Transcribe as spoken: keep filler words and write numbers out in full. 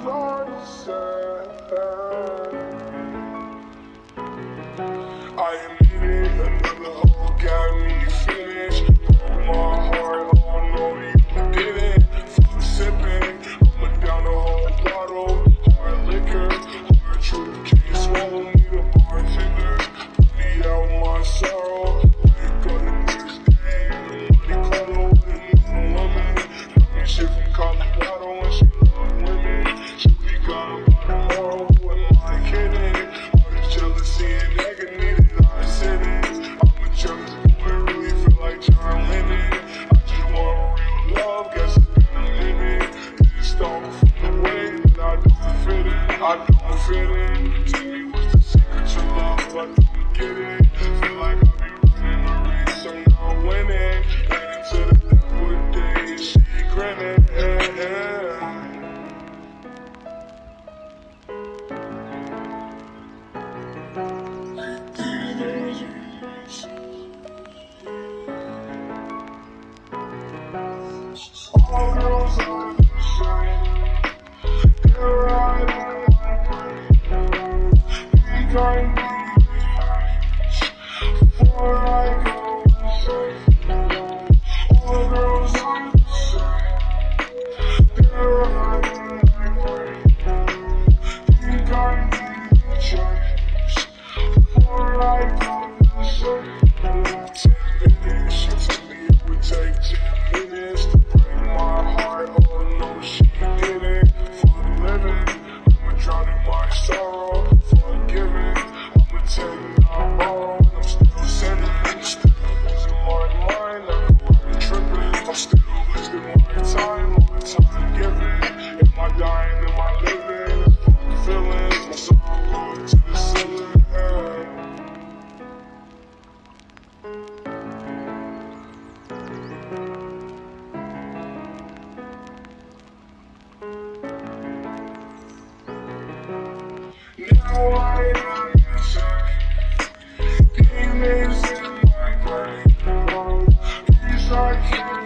Demons in my brain, these are